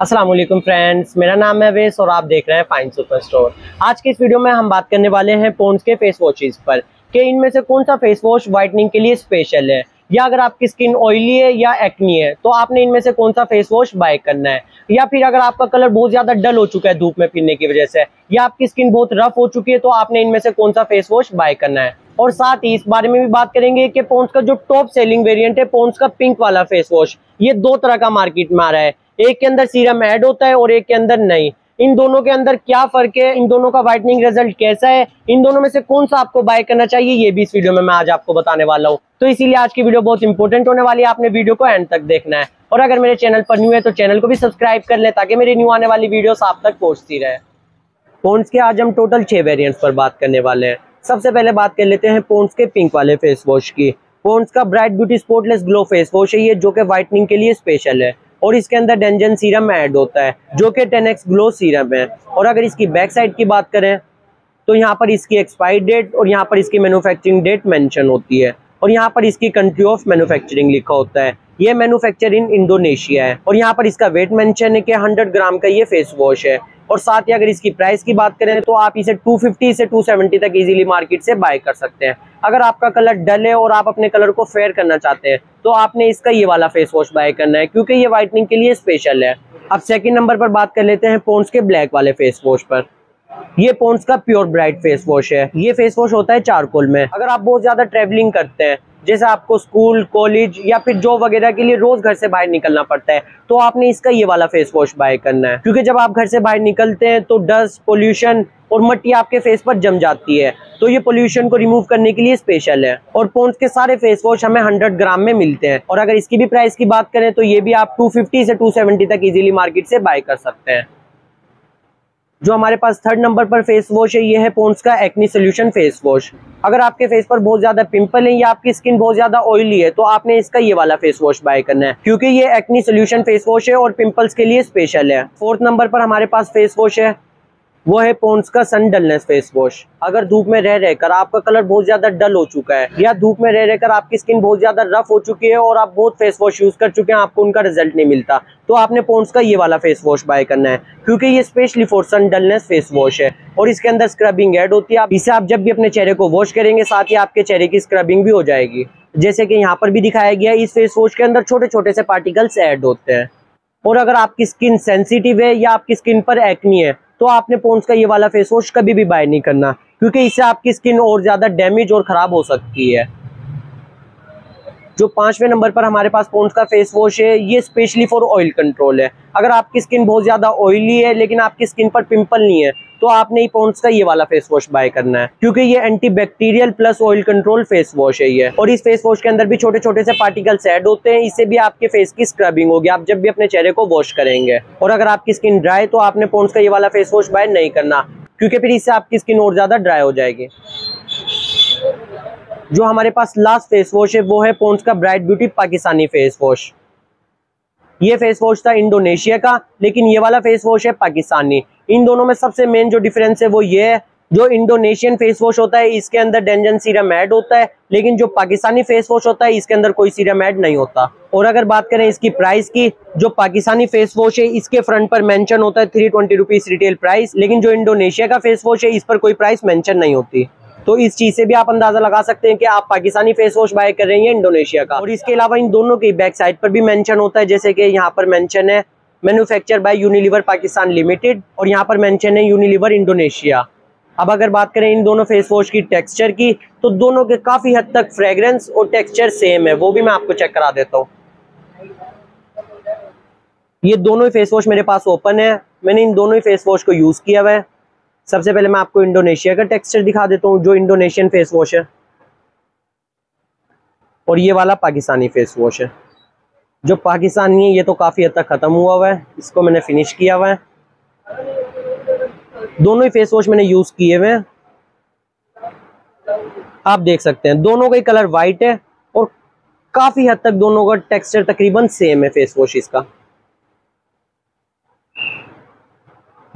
अस्सलाम वालेकुम फ्रेंड्स, मेरा नाम है अवेस और आप देख रहे हैं फाइन सुपर स्टोर। आज के इस वीडियो में हम बात करने वाले हैं पोंड्स के फेस वॉशेस पर कि इनमें से कौन सा फेस वॉश वाइटनिंग के लिए स्पेशल है, या अगर आपकी स्किन ऑयली है या एक्नी है तो आपने इनमें से कौन सा फेस वॉश बाय करना है, या फिर अगर आपका कलर बहुत ज्यादा डल हो चुका है धूप में फिरने की वजह से, या आपकी स्किन बहुत रफ हो चुकी है तो आपने इनमें से कौन सा फेस वॉश बाय करना है। और साथ ही इस बारे में भी बात करेंगे कि पोंड्स का जो टॉप सेलिंग वेरिएंट है, पोंड्स का पिंक वाला फेस वॉश, ये दो तरह का मार्केट में आ रहा है, एक के अंदर सीरम ऐड होता है और एक के अंदर नहीं। इन दोनों के अंदर क्या फर्क है, इन दोनों का व्हाइटनिंग रिजल्ट कैसा है, इन दोनों में से कौन सा आपको बाय करना चाहिए, ये भी इस वीडियो में मैं आज आपको बताने वाला हूँ। तो इसीलिए आज की वीडियो बहुत इंपॉर्टेंट होने वाली है, आपने वीडियो को एंड तक देखना है। और अगर मेरे चैनल पर न्यू है तो चैनल को भी सब्सक्राइब कर लें ताकि मेरी न्यू आने वाली वीडियोस आप तक पहुंचती रहे। पोंड्स के आज हम टोटल 6 वेरिएंट्स पर बात करने वाले हैं। सबसे पहले बात कर लेते हैं पोंड्स के पिंक वाले फेस वॉश की। पोंड्स का bright beauty spotless glow face wash है ये, जो कि व्हाइटनिंग के लिए स्पेशल है और इसके अंदर डेंजन सीरम ऐड होता है जो कि 10x ग्लो सीरम है। और अगर इसकी बैक साइड की बात करें तो यहाँ पर इसकी एक्सपायरी डेट और यहाँ पर इसकी मैन्युफैक्चरिंग डेट मेंशन होती है और यहाँ पर इसकी कंट्री ऑफ मैन्युफैक्चरिंग लिखा होता है। ये मैन्युफैक्चर इन इंडोनेशिया है और यहाँ पर इसका वेट मेंशन है कि 100 ग्राम का ये फेस वॉश है। और साथ ही अगर इसकी प्राइस की बात करें तो आप इसे 250 से 270 तक इजीली मार्केट से बाय कर सकते हैं। अगर आपका कलर डल है और आप अपने कलर को फेयर करना चाहते हैं तो आपने इसका ये वाला फेस वॉश बाय करना है क्योंकि ये व्हाइटनिंग के लिए स्पेशल है। अब सेकंड नंबर पर बात कर लेते हैं पोंड्स के ब्लैक वाले फेस वॉश पर। ये पोंड्स का प्योर ब्राइट फेस वॉश है। ये फेस वॉश होता है चारकोल में। अगर आप बहुत ज्यादा ट्रेवलिंग करते हैं, जैसे आपको स्कूल, कॉलेज या फिर जॉब वगैरह के लिए रोज घर से बाहर निकलना पड़ता है, तो आपने इसका ये वाला फेस वॉश बाय करना है क्योंकि जब आप घर से बाहर निकलते हैं तो डस्ट, पोल्यूशन और मट्टी आपके फेस पर जम जाती है, तो ये पोल्यूशन को रिमूव करने के लिए स्पेशल है। और पोंड्स के सारे फेस वॉश हमें 100 ग्राम में मिलते हैं और अगर इसकी भी प्राइस की बात करें तो ये भी आप 250 से 270 तक इजीली मार्केट से बाय कर सकते हैं। जो हमारे पास थर्ड नंबर पर फेस वॉश है ये है पोंड्स का एक्नी सोल्यूशन फेस वॉश। अगर आपके फेस पर बहुत ज्यादा पिंपल है या आपकी स्किन बहुत ज्यादा ऑयली है तो आपने इसका ये वाला फेस वॉश बाय करना है क्योंकि ये एक्नी सोल्यूशन फेस वॉश है और पिंपल्स के लिए स्पेशल है। फोर्थ नंबर पर हमारे पास फेस वॉश है, वो है पोंड्स का सन डलनेस फेस वॉश। अगर धूप में रह रहकर आपका कलर बहुत ज्यादा डल हो चुका है या धूप में रह रहकर आपकी स्किन बहुत ज्यादा रफ हो चुकी है और आप बहुत फेस वॉश यूज कर चुके हैं, आपको उनका रिजल्ट नहीं मिलता, तो आपने पोंड्स का ये वाला फेस वॉश बाय करना है क्योंकि ये specially for sun dullness face wash है और इसके अंदर स्क्रबिंग ऐड होती है। इससे आप जब भी अपने चेहरे को वॉश करेंगे साथ ही आपके चेहरे की स्क्रबिंग भी हो जाएगी। जैसे कि यहाँ पर भी दिखाया गया है, इस फेस वॉश के अंदर छोटे छोटे से पार्टिकल्स ऐड होते हैं। और अगर आपकी स्किन सेंसिटिव है या आपकी स्किन पर एक्नी है तो आपने पोंड्स का ये वाला फेस वॉश कभी भी बाय नहीं करना क्योंकि इससे आपकी स्किन और ज्यादा डैमेज और खराब हो सकती है। जो पांचवें नंबर पर हमारे पास पोंड्स का फेस वॉश है ये स्पेशली फॉर ऑयल कंट्रोल है। अगर आपकी स्किन बहुत ज्यादा ऑयली है लेकिन आपकी स्किन पर पिंपल नहीं है तो आपने पोंड्स का ये वाला फेस वॉश बाय करना है क्योंकि ये anti bacterial plus oil control face wash है ये। और इस फेस वॉश के अंदर भी छोटे छोटे से पार्टिकल्स ऐड होते हैं, इससे भी आपके फेस की स्क्रबिंग होगी आप जब भी अपने चेहरे को वॉश करेंगे। और अगर आपकी स्किन ड्राई है तो आपने पोंड्स का ये वाला फेस वॉश बाय नहीं करना क्योंकि फिर इससे आपकी स्किन और ज्यादा ड्राई हो जाएगी। जो हमारे पास लास्ट फेस वॉश है वो है पोंड्स का bright beauty Pakistani face wash. ये फेस वॉश था इंडोनेशिया का लेकिन ये वाला फेस वॉश है पाकिस्तानी। इन दोनों में सबसे मेन जो डिफरेंस है वो ये है, जो इंडोनेशियन फेस वॉश होता है इसके अंदर डेंजन सीरम ऐड होता है लेकिन जो पाकिस्तानी फेस वॉश होता है इसके अंदर कोई सीरम ऐड नहीं होता। और अगर बात करें इसकी प्राइस की, जो पाकिस्तानी फेस वॉश है इसके फ्रंट पर मेंशन होता है 320 रुपीज रिटेल प्राइस, लेकिन जो इंडोनेशिया का फेस वॉश है इस पर कोई प्राइस मेंशन नहीं होती, तो इस चीज से भी आप अंदाजा लगा सकते हैं कि आप पाकिस्तानी फेस वॉश बाय कर रहे हैं इंडोनेशिया का। और इसके अलावा इन दोनों के बैक साइड पर भी मेंशन होता है, जैसे कि यहाँ पर मेंशन है manufacture by Unilever Pakistan limited और यहाँ पर मेंशन है यूनिलीवर इंडोनेशिया। अब अगर बात करें इन दोनों फेस वॉश की टेक्सचर की तो दोनों के काफी हद तक फ्रेग्रेंस और टेक्सचर सेम है, वो भी मैं आपको चेक करा देता हूँ। ये दोनों फेस वॉश मेरे पास ओपन है, मैंने इन दोनों फेस वॉश को यूज किया हुआ है। सबसे पहले मैं आपको इंडोनेशिया का टेक्सचर दिखा देता हूँ, जो इंडोनेशियन फेस वॉश है, और ये वाला पाकिस्तानी फेस वॉश है। जो पाकिस्तानी है ये तो काफी हद तक खत्म हुआ है, इसको मैंने फिनिश किया हुआ है। दोनों ही फेस वॉश मैंने यूज किए हुए हैं, आप देख सकते हैं दोनों का कलर व्हाइट है और काफी हद तक दोनों का टेक्सचर तकरीबन सेम है फेस वॉश इसका।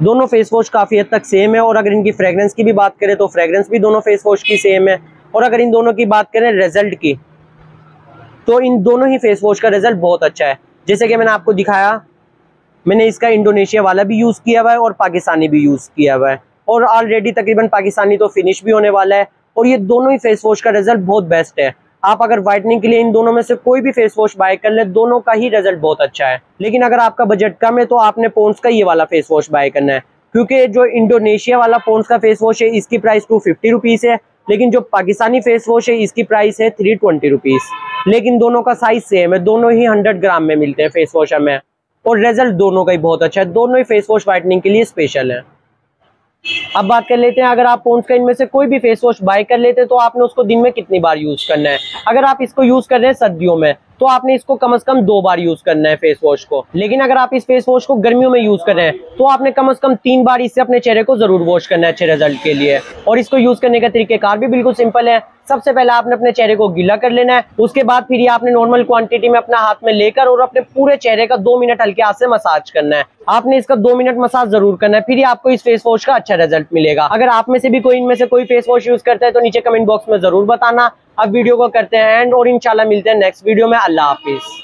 दोनों फेस वॉश काफी हद तक सेम है और अगर इनकी फ्रेग्रेंस की भी बात करें तो फ्रेग्रेंस भी दोनों फेस वॉश की सेम है। और अगर इन दोनों की बात करें रिजल्ट की तो इन दोनों ही फेस वॉश का रिजल्ट बहुत अच्छा है। जैसे कि मैंने आपको दिखाया मैंने इसका इंडोनेशिया वाला भी यूज़ किया हुआ है और पाकिस्तानी भी यूज़ किया हुआ है, और ऑलरेडी तकरीबन पाकिस्तानी तो फिनिश भी होने वाला है, और ये दोनों ही फेस वॉश का रिजल्ट बहुत बेस्ट है। आप अगर व्हाइटनिंग के लिए इन दोनों में से कोई भी फेस वॉश बाय कर ले, दोनों का ही रिजल्ट बहुत अच्छा है। लेकिन अगर आपका बजट कम है तो आपने पोन्स का ये वाला फेस वॉश बाय करना है, क्योंकि जो इंडोनेशिया वाला पोन्स का फेस वॉश है इसकी प्राइस 250 रुपीज़ है, लेकिन जो पाकिस्तानी फेस वॉश है इसकी प्राइस है 320 रुपीज़, लेकिन दोनों का साइज सेम है, दोनों ही 100 ग्राम में मिलते हैं फेस वॉश हमें, और रिजल्ट दोनों का ही बहुत अच्छा है। दोनों ही फेस वॉश वाइटनिंग के लिए स्पेशल है। अब बात कर लेते हैं, अगर आप पोन्स का इनमें से कोई भी फेस वॉश बाय कर लेते हैं तो आपने उसको दिन में कितनी बार यूज करना है। अगर आप इसको यूज कर रहे हैं सर्दियों में तो आपने इसको कम से कम 2 बार यूज करना है फेस वॉश को, लेकिन अगर आप इस फेस वॉश को गर्मियों में यूज कर रहे हैं तो आपने कम से कम 3 बार इससे अपने चेहरे को जरूर वॉश करना है अच्छे रिजल्ट के लिए। और इसको यूज करने का तरीकेकार भी बिल्कुल सिंपल है। सबसे पहले आपने अपने चेहरे को गीला कर लेना है, उसके बाद फिर ये आपने नॉर्मल क्वांटिटी में अपना हाथ में लेकर और अपने पूरे चेहरे का 2 मिनट हल्के हाथ से मसाज करना है। आपने इसका 2 मिनट मसाज जरूर करना है, फिर ये आपको इस फेस वॉश का अच्छा रिजल्ट मिलेगा। अगर आप में से भी कोई इनमें से कोई फेस वॉश यूज करता है तो नीचे कमेंट बॉक्स में जरूर बताना। अब वीडियो को करते हैं एंड, और इंशाल्लाह मिलते हैं नेक्स्ट वीडियो में। अल्लाह हाफिज।